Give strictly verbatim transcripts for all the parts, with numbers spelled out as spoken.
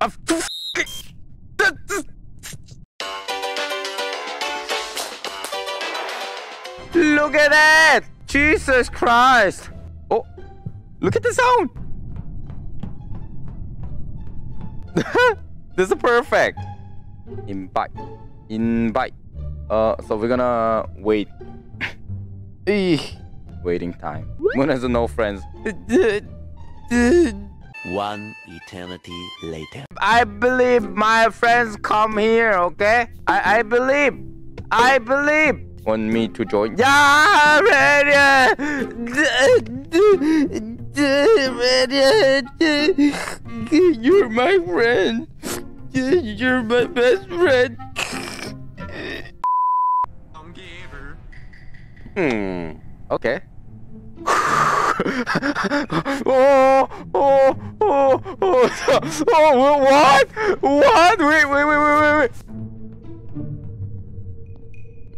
of Look at that! Jesus Christ! Oh, look at the sound! This is perfect! Invite. Invite. Uh, so we're gonna wait. Waiting time. Moon has no friends. One eternity later. I believe my friends come here, okay? I, I believe. I believe. Want me to join? Yeah, Radiant! Radiant! You're my friend. You're my best friend. Hmm. Okay. oh, oh, oh, oh, oh, what? What? Wait, wait, wait, wait, wait.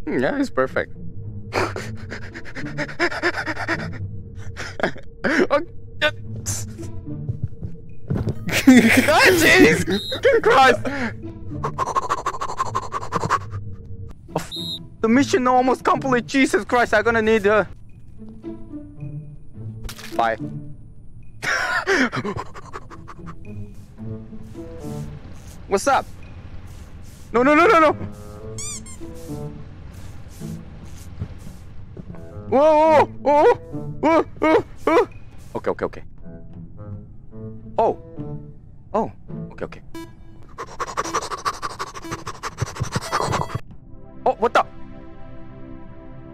Hmm, yeah, it's perfect. Oh, Jesus Christ. Oh, the mission almost complete. Jesus Christ, I'm gonna need a... Uh... Bye. What's up? No, no, no, no, no. Whoa, whoa, whoa, whoa, whoa. Okay, okay, okay. Oh. Oh, okay, okay. Oh, what the?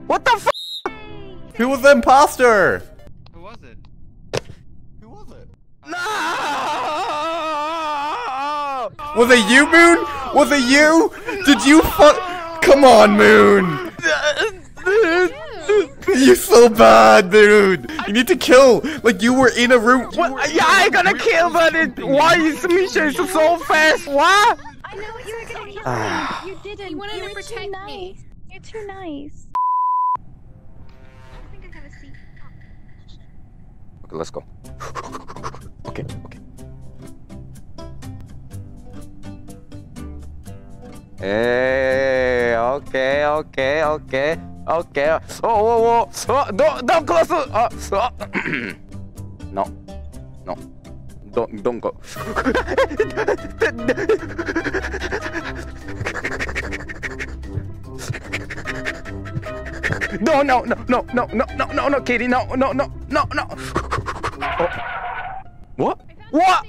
What the f? He was the imposter. Was it you, Moon? Was it you? Did you fuck? Come on, Moon! You're so bad, dude! You need to kill! Like, you were in a room- what? Yeah, I gotta kill, but it- Why is Misha so fast? What? I know what you were gonna kill. You didn't. You wanted to protect me. You're too nice. I think I gotta see. Okay, let's go. Okay, okay. Hey, okay, okay, okay, okay. Oh, whoa, whoa. Oh, don't, don't close the... Uh, oh. No, no. Don't, don't go. No, no, no, no, no, no, no, no, no, Katie, no, no, no, no, no. Oh. What? What?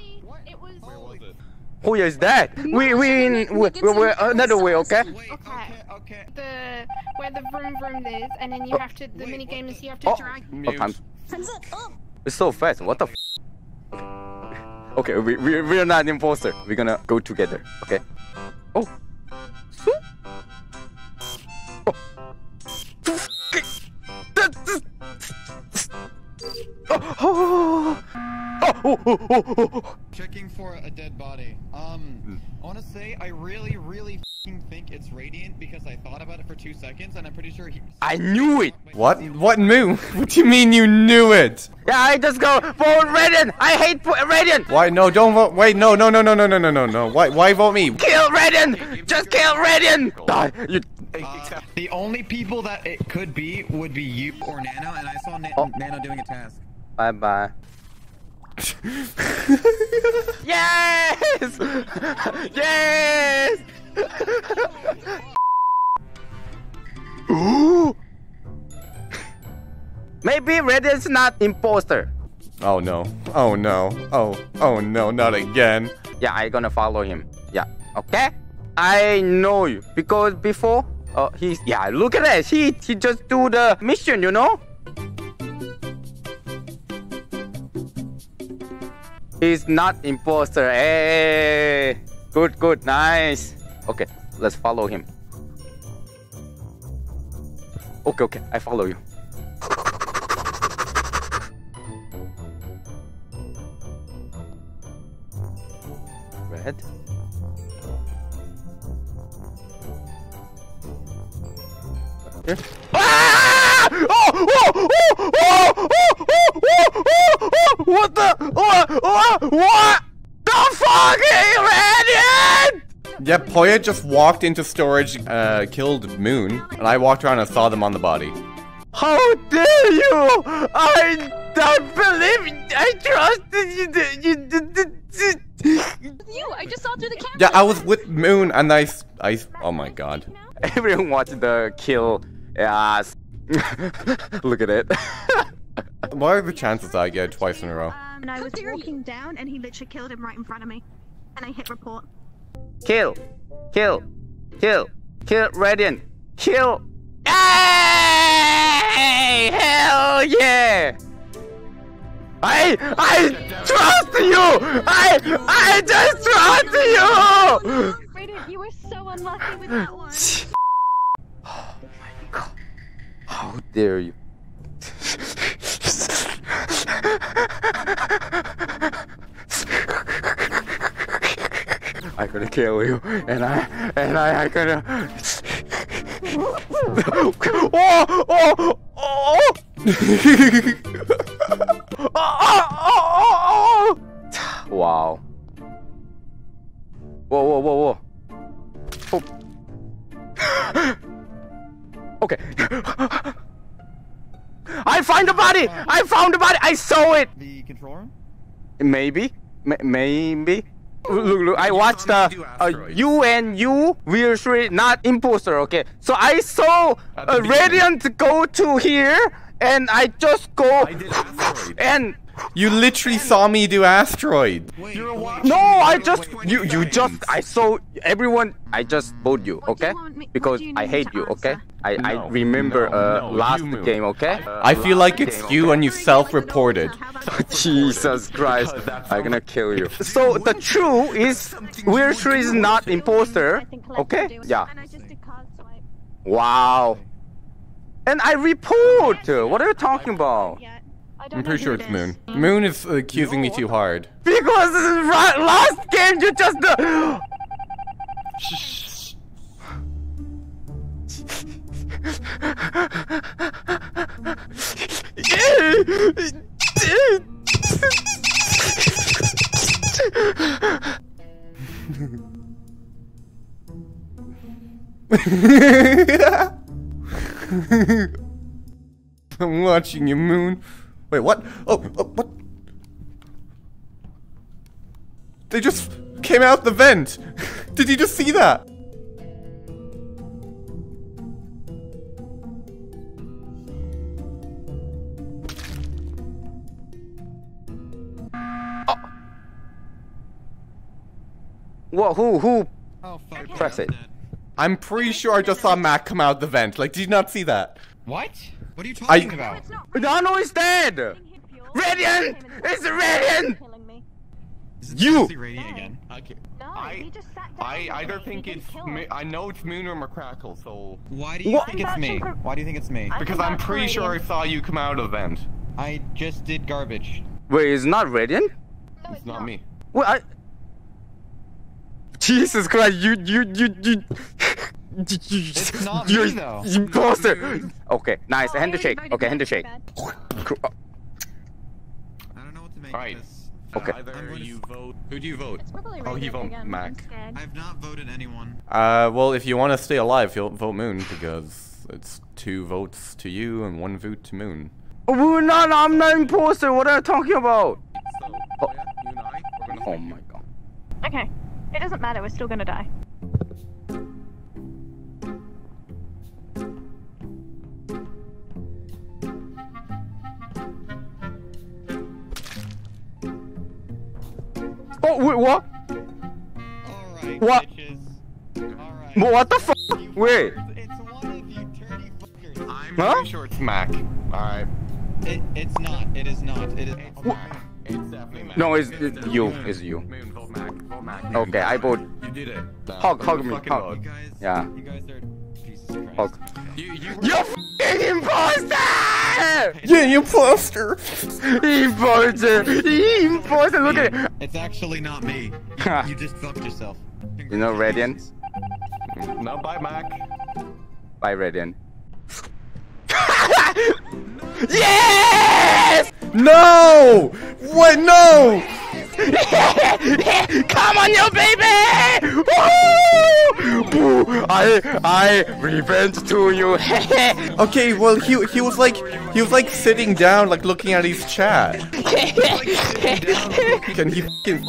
Who is that? No, we we in we, we, we're another way, okay? Wait, okay, okay. The where the vroom vroom is, and then you oh. have to the mini game is you have to oh. drag. Oh, times. Time's up. Oh. It's so fast. What the? F okay, we we we're not an imposter. We're gonna go together, okay? Oh. Oh. Oh. Oh. Oh, oh, oh, oh, oh. Checking for a dead body. Um, I want to say I really, really think it's Radiant because I thought about it for two seconds and I'm pretty sure he... I knew it! What? What Moon? What do you mean you knew it? Yeah, I just go vote Radiant! I hate Radiant! Why? No, don't vote. Wait, no, no, no, no, no, no, no, no, no. Why, why vote me? Kill Radiant! Just kill Radiant! Die! You... Uh, the only people that it could be would be you or Nano, and I saw Na oh. Nano doing a task. Bye-bye. Yes! Yes! Ooh! Maybe Red is not imposter. Oh no. Oh no. Oh, oh no, not again. Yeah, I'm gonna follow him. Yeah, okay? I know you. Because before, uh, he's... Yeah, look at that. He, he just do the mission, you know? He's not imposter. Hey, good, good, nice. Okay, let's follow him. Okay, okay, I follow you. Red. Here. Ah! Oh, oh, oh, oh, oh, oh, oh, oh, oh, what the? What? What? What the fuck? Yeah, Poya just walked into storage, uh, killed Moon, and I walked around and saw them on the body. How dare you! I don't believe I trusted you. You, you, I just saw through the camera. Yeah, I was with Moon, and I, I, oh my god! Everyone watching the kill ass. Look at it. What are the chances I get twice in a row? Um, and I was walking down, and he literally killed him right in front of me, and I hit report. Kill, kill, kill, kill Radiant, kill. Hey, hell yeah! I I trust you. I I just trust you. Radiant, you were so unlucky with that one. Oh my god! How dare you! I could have killed you, and I, and I, I could have. Oh, oh, oh! Oh, oh, oh, oh! Wow. Whoa, whoa, whoa, whoa. Oh. Okay. I find the body. I found the body. I saw it. The control room? Maybe. M maybe. Look, look, I watched the uh, you and you, we're sure not imposter, okay? So I saw uh, Radiant go to here, and I just go, I did asteroid. And... You literally saw me do asteroid. Wait, no, I just, you, you just, I saw everyone, I just bought you, okay? Because I hate you, okay? I, I remember uh, last game, okay? Uh, I feel like it's you and you self-reported. Jesus Christ, I'm gonna kill you. So the truth is, we're sure is not imposter, okay? Yeah. Wow. And I report! What are you talking about? I'm pretty sure it's Moon. Mm. Moon is uh, accusing me too hard. Because right, last game you just... Uh... I'm watching you, Moon. Wait, what? Oh, oh, what? They just came out the vent. Did you just see that? Oh. Whoa, who, who? Oh, fuck. Press it. I'm pretty sure I just saw Mac come out the vent. Like, did you not see that? What? What are you talking I, about? Nano is dead! Radiant! It's Radiant! Is it you! Radiant again? Okay. No, I, I, I don't think it's... I know it's Moon or McCrackle, so... Why do you what? think it's me? Why do you think it's me? Because I'm pretty sure I saw you come out of the vent. I just did garbage. Wait, it's not Radiant? No, it's, it's not, not me. Well, I... Jesus Christ, you... you... you... you... It's not You're me, though. Imposter. Okay, nice. Oh, handshake. Okay, handshake. I don't know what to make All right. of this. Okay. Uh, you vote. Who do you vote? Oh, he voted Mac. I've not voted anyone. Uh, well, if you want to stay alive, you'll vote Moon, because it's two votes to you and one vote to Moon. We're not, I'm not imposter. What are you talking about? So, oh. You and I, we're gonna oh my you. god. Okay. It doesn't matter. We're still going to die. Oh, wait, what? Alright, what? Alright. What the f? Wait. It's one of you dirty fuckers. I'm huh? pretty sure it's Mac. Alright. It, it's not. It is not. It is it's Mac. It's definitely Mac. No, it's, it's, it's you. It's you. Moon, vote Mac. Vote Mac. Okay, I vote. You did it. No, hug, hug me. Hug. You guys, yeah. You guys are... Jesus Christ. Hug. You, you were... You're f***ing imposter! Yeah, imposter! Imposter! Imposter! Look at it! It's actually not me. You, you just fucked yourself. You know Radiant? No, bye Mac. Bye Radiant. Yes! No! What? No! Come on, you baby! Woo! Boo! I I revenge to you. Okay, well he he was like he was like sitting down, like looking at his chat. And he fucking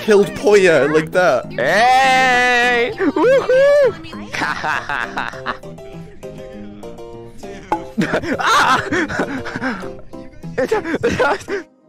killed Poya like that. Hey! Woohoo! Ah!